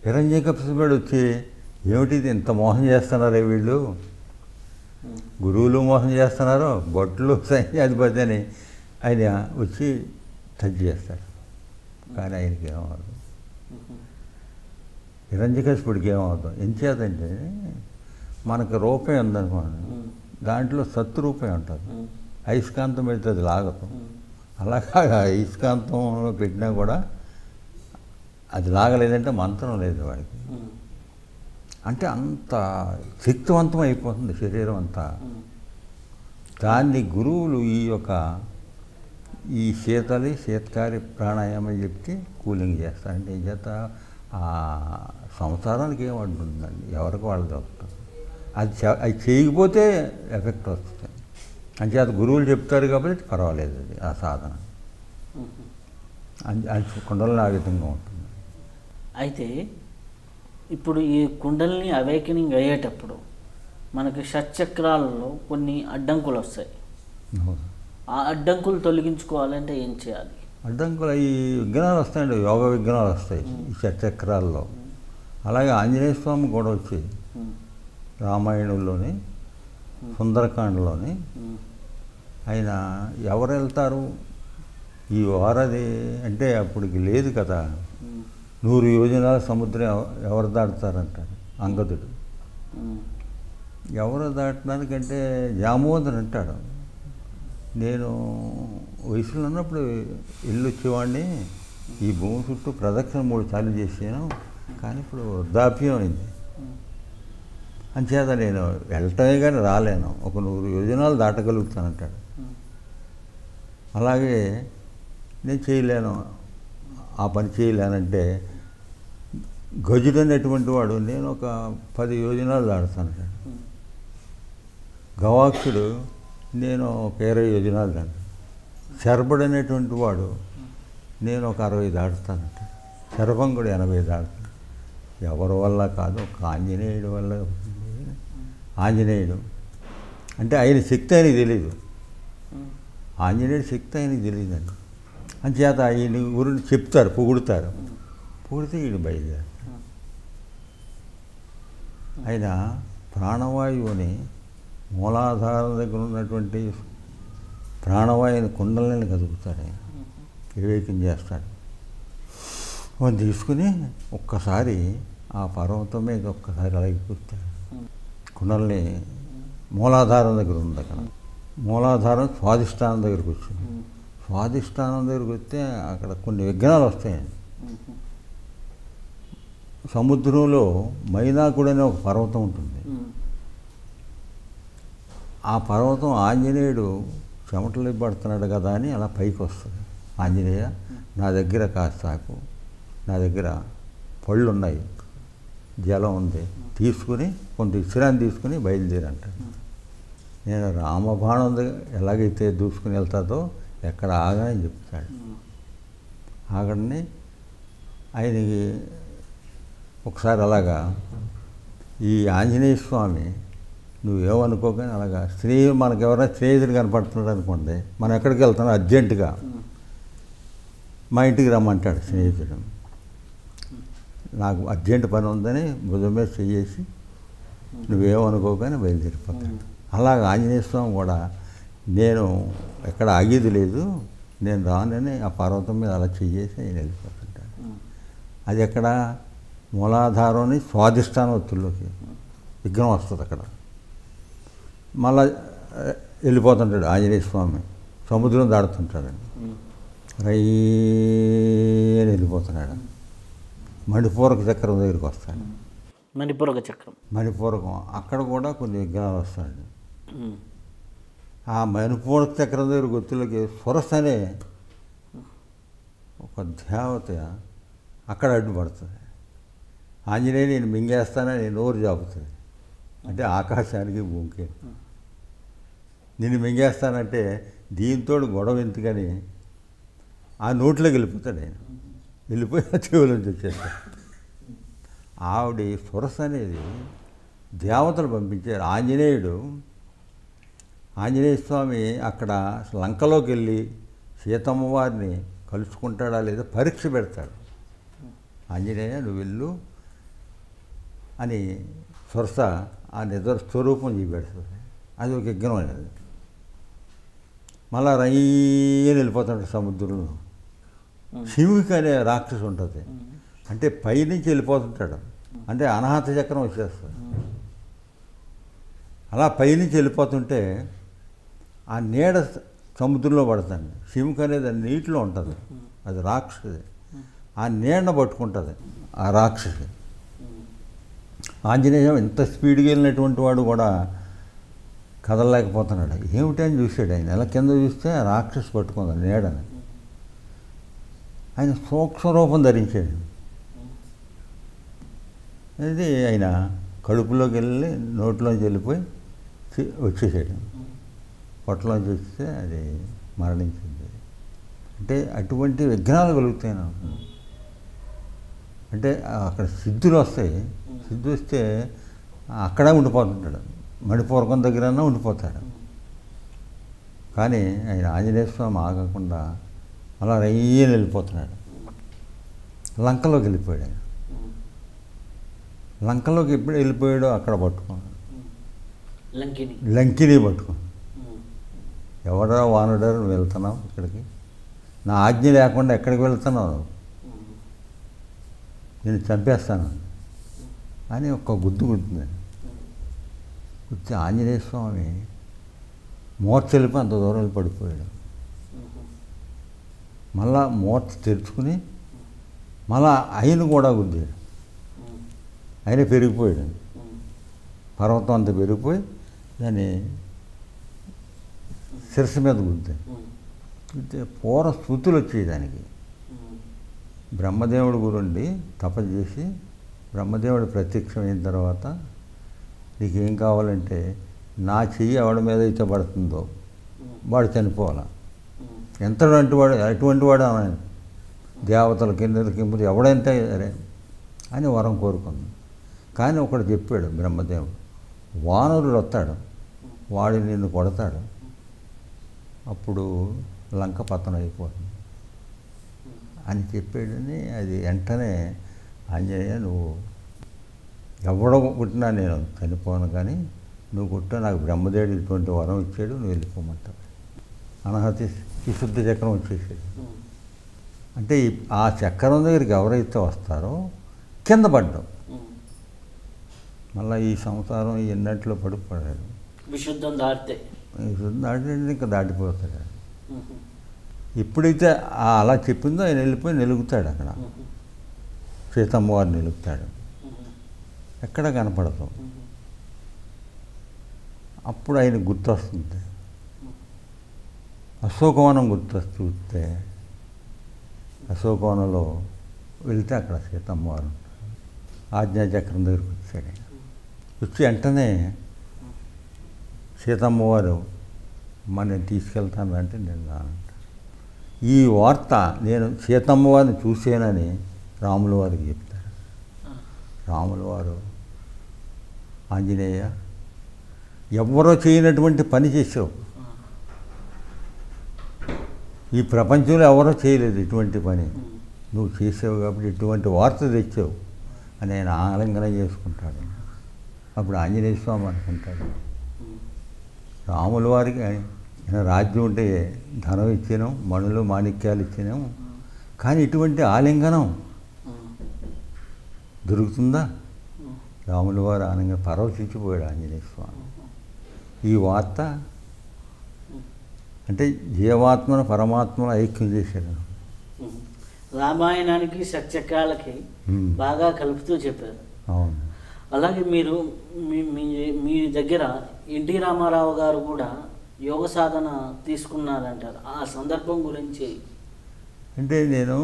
హిరణ్యకశిపుడు వచ్చి ఏమిటి ఇంత మోహం చేస్తున్నారే వీళ్ళు, గురువులు మోహం చేస్తున్నారు, బొట్లు సైన్యాధిపతి అని ఆయన వచ్చి తజ్జు చేస్తాడు. కానీ ఆయనకి ఏమవుతుంది, హిరణ్యకశిపుడికి ఏమవుతుంది? ఎంచేతంటే మనకు రూపం ఉందనుకోండి, దాంట్లో సత్రూపే ఉంటుంది, అయస్కాంతం పెడితే అది లాగదు. అలాగా అయస్కాంతంలో పెట్టినా కూడా అది లాగలేదంటే మంత్రం లేదు వాడికి. అంటే అంత శక్తివంతం అయిపోతుంది శరీరం అంతా. దాన్ని గురువులు ఈ శీతలి శీతకారి ప్రాణాయామం చెప్తే కూలింగ్ చేస్తారు. అంటే ఏం చేత ఆ సంసారానికి ఏం అడ్డుంటుందండి, ఎవరికి వాళ్ళది వస్తుంది. అది చేయకపోతే ఎఫెక్ట్ వస్తుంది. అంటే అది గురువులు చెప్తారు కాబట్టి పర్వాలేదు, అది ఆ సాధన అది కుండలని ఆ విధంగా ఉంటుంది. అయితే ఇప్పుడు ఈ కుండల్ని అవేకనింగ్ అయ్యేటప్పుడు మనకి షట్చక్రాలలో కొన్ని అడ్డంకులు వస్తాయి. ఆ అడ్డంకులు తొలగించుకోవాలంటే ఏం చేయాలి? అడ్డంకులు ఈ విఘ్నాలు వస్తాయండి, యోగ విఘ్నాలు వస్తాయి ఈ షట్చక్రాల్లో. అలాగే ఆంజనేయ స్వామి కూడా వచ్చాయి రామాయణంలోని సుందరకాండలోని. ఆయన ఎవరు వెళ్తారు ఈ వారది అంటే అప్పటికి లేదు కదా, 100 యోజనాల సముద్రం ఎవరు దాటుతారంటారు అంగదుడు. ఎవరు దాటడానికంటే జామోదర్ అంటాడు, నేను వయసులో ఉన్నప్పుడు ఇల్లు వచ్చేవాడిని, ఈ భూమి చుట్టూ ప్రదక్షిణ 3 సార్లు చేసాను, కానీ ఇప్పుడు వృద్ధాప్యం అయింది, అంచేత నేను వెళ్ళటమే కానీ రాలేను, ఒక 100 యోజనాలు దాటగలుగుతానంటాడు. అలాగే నేను చేయలేను, ఆ పని చేయలేనంటే గజుడు అనేటువంటి వాడు, నేను ఒక 10 యోజనాలు దాడుతానంటాడు. గవాక్షుడు, నేను ఒక 20 యోజనాలు దాడు. శర్భుడు అనేటువంటి వాడు, నేను ఒక 60 దాడుతానంటాడు. శర్భంగుడు 80 దాడుతాను. ఎవరి వల్ల కాదు, ఒక ఆంజనేయుడి వల్ల. ఆంజనేయుడు అంటే ఆయన శక్తి ఆయనకి తెలియదు, ఆంజనేయుడి శక్తి ఆయనకి తెలియదండి. అంచేత ఈయన గురించి చెప్తారు, పొగుడుతారు, పొగిడితే ఈయన బయలుదేరు. ఆయన ప్రాణవాయువుని మూలాధారం దగ్గర ఉన్నటువంటి ప్రాణవాయువుని కుండలని కదుపుతారు, ఆయన వివేకం చేస్తాడు. వాడిని తీసుకుని ఒక్కసారి ఆ పర్వతం మీద ఒక్కసారి అలాగే కూర్చాడు. కుండల్ని మూలాధారం దగ్గర ఉంది, అక్కడ మూలాధారం స్వాధిష్టానం దగ్గరకు వచ్చింది. స్వాధిష్టానం దగ్గరికి వస్తే అక్కడ కొన్ని విఘ్నాలు వస్తాయండి. సముద్రంలో మైనాకుడు అనే ఒక పర్వతం ఉంటుంది. ఆ పర్వతం ఆంజనేయుడు చెమటలు పడుతున్నాడు కదా అని అలా పైకి వస్తుంది. ఆంజనేయ, నా దగ్గర కాస్తాకు, నా దగ్గర పళ్ళు ఉన్నాయి, జలం ఉంది, తీసుకుని కొంత విశ్రాంతి తీసుకుని బయలుదేరంటాడు. నేను రామబాణం ఎలాగైతే దూసుకుని వెళ్తాతో ఎక్కడ ఆగని చెప్తాడు. ఆగడని ఆయనకి ఒకసారి అలాగా ఈ ఆంజనేయ స్వామి, నువ్వేమనుకోకని అలాగా మనకు ఎవరైనా స్నేహితుడు కనపడుతున్నాడు అనుకోండి, మనం ఎక్కడికి వెళ్తున్నాం అర్జెంటుగా, మా ఇంటికి రమ్మంటాడు స్నేహితుడు. నాకు అర్జెంటు పని ఉందని భుజం మీద చేసి నువ్వేమనుకోకని బయలుదేరిపోతాడు. అలాగే ఆంజనేయ స్వామి కూడా, నేను ఎక్కడ ఆగేది లేదు, నేను రానని ఆ పర్వతం మీద అలా చేసి ఆయన వెళ్ళిపోతుంటాడు. అది ఎక్కడ మూలాధారాన్ని స్వాధిష్టాన ఒత్తుల్లోకి విగ్రహం వస్తుంది. అక్కడ మళ్ళా వెళ్ళిపోతుంటాడు ఆంజనేయ స్వామి, సముద్రం దాడుతుంటాడండి, రై అని వెళ్ళిపోతున్నాడు. మణిపూరక చక్రం దగ్గరికి వస్తాడు. మణిపూరక చక్రం, మణిపూరకం, అక్కడ కూడా కొన్ని విగ్రహాలు వస్తాయండి. ఆ మణిపూరక చక్రం దగ్గర గుర్తులకి సురస్ అనే ఒక దేవత అక్కడ అడ్డుపడుతుంది. ఆంజనేయ, నేను మింగేస్తానని నోరు జాపుతుంది, అంటే ఆకాశానికి భూమికి. నేను మింగేస్తానంటే దీంతో గొడవ ఎందుకని ఆ నోట్లోకి వెళ్ళిపోతాడు. ఆయన వెళ్ళిపోయి ఆ చెవులోంచి వచ్చేస్తాడు. ఆవిడ సురస్ అనేది దేవతలు పంపించారు. ఆంజనేయ స్వామి అక్కడ లంకలోకి వెళ్ళి సీతమ్మ వారిని కలుసుకుంటాడా లేదా పరీక్ష పెడతాడు. ఆంజనేయ, నువ్వు వెళ్ళు, అని స్వర్శ ఆ నిద్ర స్వరూపం చూపెడుతుంది. అది ఒక యజ్ఞం అనేది. మళ్ళా రయ్యని వెళ్ళిపోతాడు సముద్రంలో. శివుకి అనే రాక్షసు ఉంటుంది, అంటే పైనుంచి వెళ్ళిపోతుంటాడు, అంటే అనాహత చక్రం వచ్చేస్తుంది. అలా పైనుంచి వెళ్ళిపోతుంటే ఆ నీడ సముద్రంలో పడుతుంది. శివుకి అనేది నీటిలో ఉంటుంది, అది రాక్షసి. ఆ నీడను పట్టుకుంటుంది ఆ రాక్షసి. ఆంజనేయం ఇంత స్పీడ్గా వెళ్ళినటువంటి వాడు కూడా కదలలేకపోతున్నాడు. ఏమిటి అని చూశాడు ఆయన. ఎలా కింద చూస్తే రాక్షసి పట్టుకుంది నీడని. ఆయన సూక్ష్మరూపం ధరించాడు. అది ఆయన కడుపులోకి వెళ్ళి నోట్లోంచి వెళ్ళిపోయి వచ్చేసాడు. పొట్టలోంచి వస్తే అది మరణించింది. అంటే అటువంటి విఘ్నాలు కలుగుతాయి. అంటే అక్కడ సిద్ధులు వస్తాయి. సిద్ధి వస్తే అక్కడే ఉండిపోతుంటాడు, మణిపూర్కం దగ్గరన్నా ఉండిపోతాడు. కానీ ఆయన ఆంజనేయ స్వామి ఆగకుండా అలా రయ్యని వెళ్ళిపోతున్నాడు. లంకలోకి వెళ్ళిపోయాడు ఆయన. లంకలోకి ఎప్పుడు వెళ్ళిపోయాడో అక్కడ పట్టుకున్నాడు, లంకిని పట్టుకున్నాడు. ఎవడో వానడో నువ్వు వెళ్తున్నావు ఇక్కడికి, నా ఆజ్ఞ లేకుండా ఎక్కడికి వెళ్తున్నావు, నేను చంపేస్తాను అని ఒక గుద్దు గుర్తుంది. గుర్తి ఆంజనేయ స్వామి మూర్తి వెళ్ళిపోయి అంత దూరం వెళ్ళి పడిపోయాడు. మళ్ళా మూర్తి తెరుచుకుని మళ్ళా ఆయన కూడా గుద్దాడు. ఆయన పెరిగిపోయాడు, పర్వతం అంతా పెరిగిపోయి దాన్ని శిరస్సు మీద గుద్దాడు. గుద్దే పూర్వ స్థుతులు వచ్చాయి దానికి. బ్రహ్మదేవుడు గురుండి తపస్సు చేసి బ్రహ్మదేవుడు ప్రత్యక్షమైన తర్వాత నీకేం కావాలంటే నా చెయ్యి ఎవడి మీద అయితే పడుతుందో వాడు చనిపోవాలా, ఎంతటి వాడు అటువంటి వాడు అని దేవతల కిందకి ఎవడంటే సరే అని వరం కోరుకుంది. కానీ ఒకడు చెప్పాడు బ్రహ్మదేవుడు, వానరుడు వస్తాడు, వాడు నిన్ను కొడతాడు, అప్పుడు లంక పతనం అయిపోతుంది అని చెప్పాడని. అది వెంటనే ఆంజనేయ నువ్వు ఎవడో కొట్టినా నేను చనిపోను, కానీ నువ్వు కొట్టినా నాకు బ్రహ్మదేవుడు ఇటువంటి వరం ఇచ్చాడు, నువ్వు వెళ్ళిపోమంటావు. అనాహతి విశుద్ధ చక్రం వచ్చేసాడు. అంటే ఆ చక్రం దగ్గరికి ఎవరైతే వస్తారో కింద పడ్డావు, మళ్ళీ ఈ సంసారం ఎన్నట్లో పడిపోయాడు. విశుద్ధం దాటితే విశుద్ధం దాటి ఇంకా దాటిపోతాడు. ఎప్పుడైతే అలా చెప్పిందో ఆయన వెళ్ళిపోయి నిలుగుతాడు. అక్కడ సీతమ్మవారు నిలుగుతాడు, ఎక్కడ కనపడదు. అప్పుడు ఆయన గుర్తొస్తుంది అశోకవనం. గుర్తొస్తే అశోకవనంలో వెళితే అక్కడ సీతమ్మవారు ఆజ్ఞాచక్రం దగ్గరికి వచ్చాడు ఆయన. వచ్చి వెంటనే సీతమ్మవారు మన తీసుకెళ్తాను అంటే నేను రానంట. ఈ వార్త నేను సీతమ్మవారిని చూసానని రాముల వారికి చెప్తారు. రాముల వారు ఆంజనేయ ఎవ్వరో చేయనటువంటి పని చేసావు, ఈ ప్రపంచంలో ఎవరో చేయలేదు ఇటువంటి పని, నువ్వు చేసావు కాబట్టి ఇటువంటి వార్త తెచ్చావు అని ఆయన ఆలంగన చేసుకుంటాడు. అప్పుడు ఆంజనేయ స్వామి అనుకుంటాడు, రాముల వారికి ఆయన రాజ్యం ఉంటే ధనం ఇచ్చినాం, మణులు మాణిక్యాలు ఇచ్చినాము, కానీ ఇటువంటి ఆలింగనం దొరుకుతుందా. రాముల వారు ఆనంగా పరవశించిపోయాడు ఆంజనేయ స్వామి. ఈ వార్త అంటే జీవాత్మను పరమాత్మను ఐక్యం చేశాడు. రామాయణానికి సత్యకాలకి బాగా కలుపుతూ చెప్పారు. అవును. అలాగే మీరు మీ దగ్గర ఎన్టీ రామారావు గారు కూడా యోగ సాధన తీసుకున్నారంటారు, ఆ సందర్భం గురించి. అంటే నేను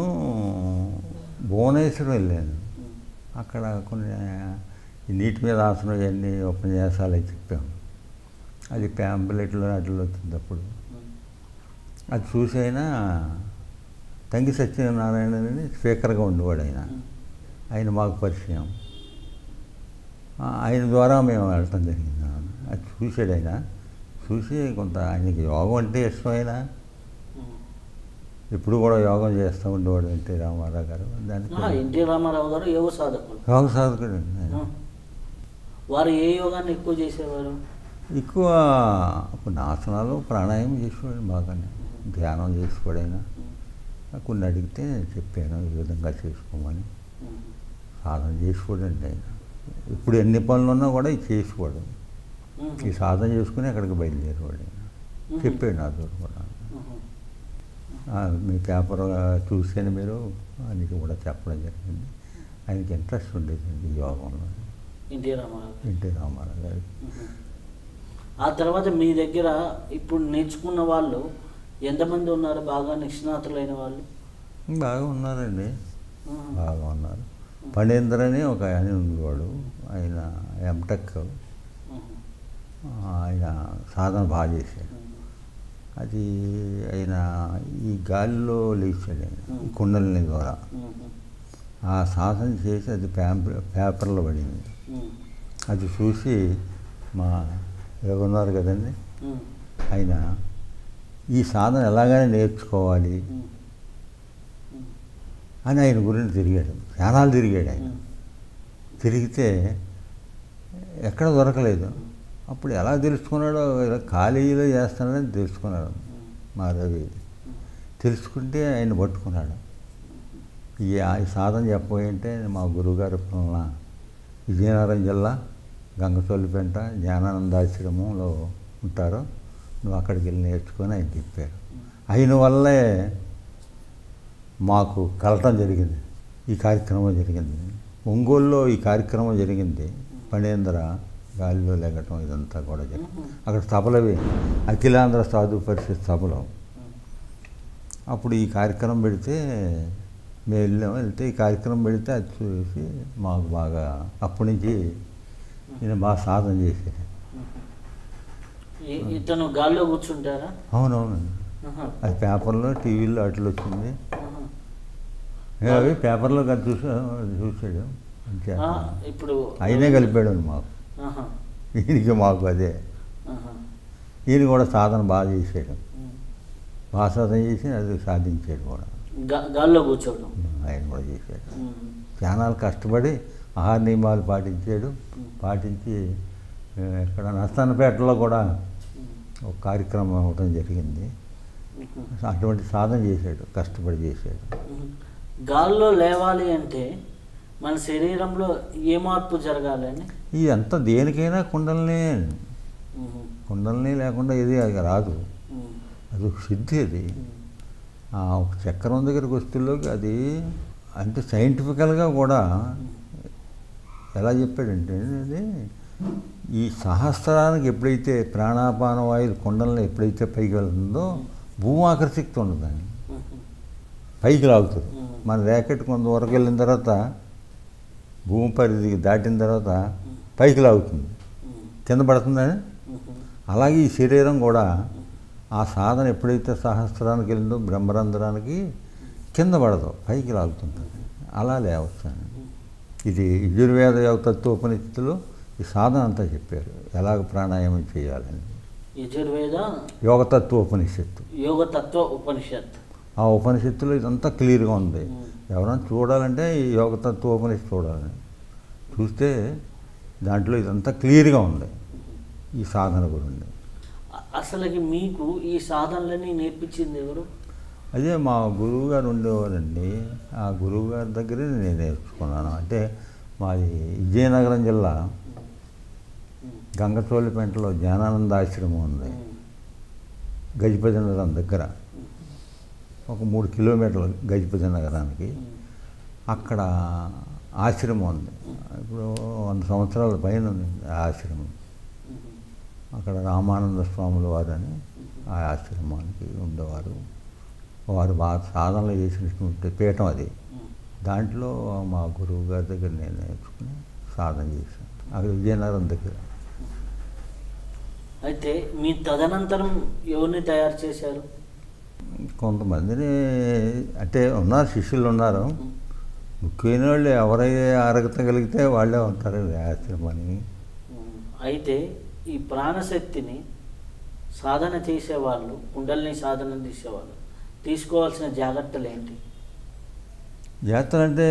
భువనేశ్వరం వెళ్ళాను, అక్కడ కొన్ని నీటి మీద ఆసనం ఇవన్నీ ఉపన్యాసాలు అవి చెప్పాము. అది ప్యాంప్లెట్లో అట్లా వచ్చింది. అప్పుడు అది చూసైనా తంగి సత్యనారాయణ అని స్పీకర్గా ఉండేవాడు ఆయన. ఆయన మాకు పరిచయం, ఆయన ద్వారా మేము వెళ్ళటం జరిగింది. అది చూశాడు ఆయన. చూసి కొంత ఆయనకి యోగం అంటే ఇష్టమైన, ఇప్పుడు కూడా యోగం చేస్తూ ఉండేవాడు ఎన్టీ రామారావు గారు. దానికి ఎన్టీ రామారావు గారు యోగ సాధకుడు, యోగ సాధకుడు వారు ఏ యోగాన్ని ఎక్కువ చేసేవారు? ఎక్కువ కొన్ని ఆసనాలు ప్రాణాయామం చేసేవారు, బాగానే ధ్యానం చేసుకోవడైనా. కొన్ని అడిగితే చెప్పాను ఈ విధంగా చేసుకోమని, సాధన చేసుకోడండి ఆయన. ఇప్పుడు ఎన్ని పనులు ఉన్నా కూడా ఇది చేసుకోవడం, ఈ సాధన చేసుకుని అక్కడికి బయలుదేరేవాడు ఆయన. చెప్పాడు నాతో కూడా, మీ పేపర్ చూస్తేనే మీరు అని కూడా చెప్పడం జరిగింది. ఆయనకి ఇంట్రెస్ట్ ఉండేదండి యోగంలో, ఎన్టీ రామారావు గారు. ఆ తర్వాత మీ దగ్గర ఇప్పుడు నేర్చుకున్న వాళ్ళు ఎంతమంది ఉన్నారు? బాగా నిష్ణాతులైన వాళ్ళు బాగా ఉన్నారండి, బాగా ఉన్నారు. పణేంద్ర అని ఒక ఆయన ఉండేవాడు, ఆయన ఎంటెక్, ఆయన సాధన బాగా చేశాడు. అది ఆయన ఈ గాలిలో లేచాడు ఆయన, కుండలిని ద్వారా. ఆ సాధన చేసి అది పేపర్లో పడింది. అది చూసి మా ఎవరున్నారు కదండి ఆయన, ఈ సాధన ఎలాగైనా నేర్చుకోవాలి అని ఆయన గురించి తిరిగాడు, ధ్యానాలు తిరిగాడు ఆయన. తిరిగితే ఎక్కడ దొరకలేదు. అప్పుడు ఎలా తెలుసుకున్నాడో, కాలేజీలో చేస్తున్నాడని తెలుసుకున్నాడు మా రవి. తెలుసుకుంటే ఆయన పట్టుకున్నాడు, ఈ సాధన చెప్పబోయింటే మా గురువుగారు పనుల విజయనగరం జిల్లా గంగచోలిపేంట జ్ఞానానందాశ్రమంలో ఉంటారు, నువ్వు అక్కడికి వెళ్ళి నేర్చుకొని ఆయన చెప్పారు. అయిన వల్లే మాకు కలటం జరిగింది, ఈ కార్యక్రమం జరిగింది. ఒంగోలులో ఈ కార్యక్రమం జరిగింది, పణేంద్ర గాలిలో లేగటం ఇదంతా కూడా జరిగింది. అక్కడ సభలవి అఖిలాంధ్ర సాధు పరిషత్ సభలో అప్పుడు ఈ కార్యక్రమం పెడితే మేము వెళ్ళాము. వెళ్తే ఈ కార్యక్రమం పెడితే అది చూసి మాకు బాగా, అప్పటి నుంచి నేను బాగా సాధన చేశాను. ఇతను గాల్లో కూర్చుంటారా? అవునవునండి, అది పేపర్లో టీవీలో అట్లా వచ్చింది. అవి పేపర్లో చూసాడు, ఇప్పుడు ఆయనే కలిపాడు మాకు. ఈయనకి మాకు అదే, ఈయన కూడా సాధన బాగా చేసాడు, బాగా సాధన చేసి అది సాధించాడు కూడా. గాల్లో కూర్చోవడం ఆయన కూడా చేశాడు. ధ్యానాలు కష్టపడి ఆహార నియమాలు పాటించాడు, పాటించి ఇక్కడ నస్తానపేటలో కూడా ఒక కార్యక్రమం అవ్వడం జరిగింది. అటువంటి సాధన చేశాడు, కష్టపడి చేశాడు. గాల్లో లేవాలి అంటే మన శరీరంలో ఏ మార్పు జరగాలని? ఇది అంతా దేనికైనా కుండలిని లేకుండా ఏది రాదు. అది ఒక సిద్ధి, అది ఒక చక్రం దగ్గరికి వస్తువులోకి. అది అంటే సైంటిఫికల్గా కూడా ఎలా చెప్పాడంటే, అది ఈ సహస్రానికి ఎప్పుడైతే ప్రాణాపాన వాయువు కుండలను ఎప్పుడైతే పైకి వెళ్తుందో భూమాకర్షిక్తి ఉండదు, దాన్ని పైకి లాగుతుంది. మన ర్యాకెట్ కొంతవరకు వెళ్ళిన తర్వాత భూమి పరిధి దాటిన తర్వాత పైకి లాగుతుంది, కింద పడుతుందని. అలాగే ఈ శరీరం కూడా ఆ సాధన ఎప్పుడైతే సహస్రానికి వెళ్ళిందో బ్రహ్మరంధ్రానికి కింద పడదు, పైకి లాగుతుంటుంది. అలా లేవచ్చాను. ఇది యజుర్వేద యోగ తత్వోపనిషత్తులో ఈ సాధన అంతా చెప్పారు, ఎలాగ ప్రాణాయామం చేయాలని. యజుర్వేద యోగతత్వ ఉపనిషత్తు, ఆ ఉపనిషత్తులో ఇదంతా క్లియర్గా ఉంది. ఎవరైనా చూడాలంటే ఈ యోగతత్వోపనిషత్తు చూడాలని, చూస్తే దాంట్లో ఇదంతా క్లియర్గా ఉంది ఈ సాధన గురించి. అసలుకి మీకు ఈ సాధనలన్నీ నేర్పించింది ఎవరు? అదే మా గురువు గారు ఉండేవారండి. ఆ గురువు గారి దగ్గరే నేను నేర్చుకున్నాను. అంటే మాది విజయనగరం జిల్లా గంగచోలిపేంటలో జ్ఞానానంద ఆశ్రమం ఉంది, గజపతి నగరం దగ్గర ఒక 3 కిలోమీటర్లు గజపతి నగరానికి. అక్కడ ఆశ్రమం ఉంది, ఇప్పుడు 100 సంవత్సరాల పైన ఉంది ఆశ్రమం. అక్కడ రామానంద స్వాముల వారు అని ఆ ఆశ్రమానికి ఉండేవారు. వారు బాగా సాధనలు చేసినటువంటి పీఠం అది. దాంట్లో మా గురువు గారి దగ్గర నేను నేర్చుకుని సాధన చేశాను, అక్కడ విజయనగరం దగ్గర. అయితే మీ తదనంతరం ఎవరిని తయారు చేశారు? కొంతమందిని అంటే ఉన్నారు, శిష్యులు ఉన్నారు. ముఖ్యమైన వాళ్ళు ఎవరైతే అర్హత కలిగితే వాళ్ళే ఉంటారు ఆశ్రమానికి. అయితే ఈ ప్రాణశక్తిని సాధన చేసేవాళ్ళు, కుండలిని సాధన చేసేవాళ్ళు తీసుకోవాల్సిన జాగ్రత్తలు ఏంటి? జాగ్రత్తలు అంటే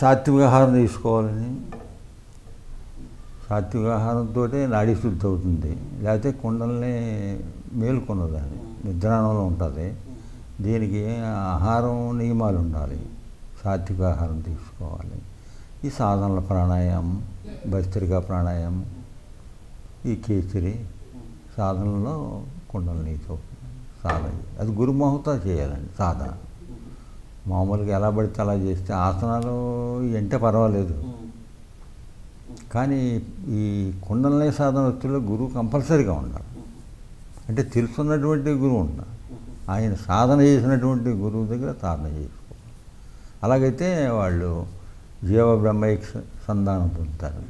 సాత్విక ఆహారం తీసుకోవాలని, సాత్వికాహారం తోటే నాడీ శుద్ధి అవుతుంది, లేకపోతే కుండల్ని మేల్కొనదు, అది నిద్రాణంలో ఉంటుంది. దీనికి ఆహారం నియమాలు ఉండాలి, సాత్వికాహారం తీసుకోవాలి. ఈ సాధనల ప్రాణాయామం, భస్త్రికా ప్రాణాయామం, ఈ కేసరి సాధనలో కుండలిని సాధన, అది గురుమహుతో చేయాలండి సాధన. మామూలుగా ఎలా పడితే అలా చేస్తే ఆసనాలు అంటే పర్వాలేదు, కానీ ఈ కుండలిని సాధన వృత్తిలో గురువు కంపల్సరీగా ఉండాలి. అంటే తెలుసున్నటువంటి గురువు ఉండాలి, ఆయన సాధన చేసినటువంటి గురువు దగ్గర సాధన చేసుకోవాలి. అలాగైతే వాళ్ళు జీవ బ్రహ్మ సంధానం పొందుతారు.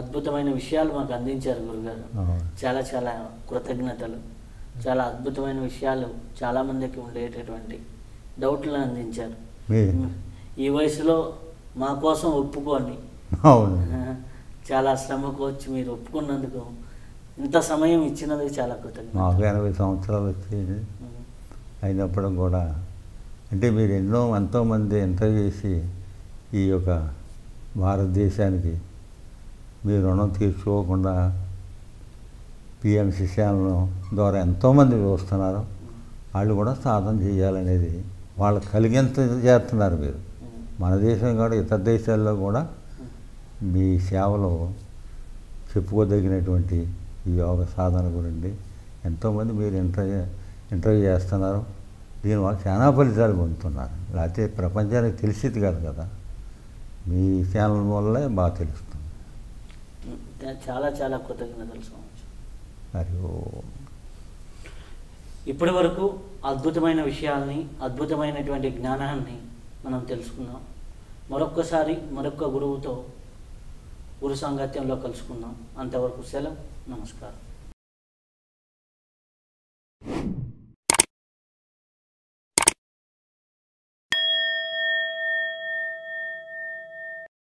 అద్భుతమైన విషయాలు మాకు అందించారు గురుగారు, చాలా చాలా కృతజ్ఞతలు. చాలా అద్భుతమైన విషయాలు చాలామందికి ఉండేటటువంటి డౌట్లను అందించారు. ఈ వయసులో మా కోసం ఒప్పుకొని చాలా శ్రమకు వచ్చి మీరు ఒప్పుకున్నందుకు, ఇంత సమయం ఇచ్చినందుకు చాలా కృతజ్ఞత. మాకు 80 సంవత్సరాలు వచ్చేది అయినప్పుడు కూడా అంటే మీరు ఎంతోమంది ఎంతో చేసి ఈ యొక్క భారతదేశానికి మీ రుణం తీర్చుకోకుండా పిఎంసి ఛానల్ ద్వారా ఎంతోమంది చూస్తున్నారు. వాళ్ళు కూడా సాధన చేయాలనేది వాళ్ళు కలిగేంత చేస్తున్నారు మీరు. మన దేశం కూడా ఇతర దేశాల్లో కూడా మీ సేవలో చెప్పుకోదగినటువంటి ఈ యోగ సాధన గురించి ఎంతోమంది మీరు ఇంటర్వ్యూ చేస్తున్నారు. దీనివల్ల చాలా ఫలితాలు పొందుతున్నారు, లేకపోతే ప్రపంచానికి తెలిసేది కాదు కదా. మీ ఛానల్ వల్లే బాగా తెలుస్తుంది. చాలా చాలా కృతజ్ఞతలు స్వామి. మరియు ఇప్పటి వరకు అద్భుతమైన విషయాల్ని, అద్భుతమైనటువంటి జ్ఞానాన్ని మనం తెలుసుకున్నాం. మరొక్కసారి మరొక్క గురువుతో గురు సాంగత్యంలో కలుసుకుందాం. అంతవరకు సెలవు. నమస్కారం.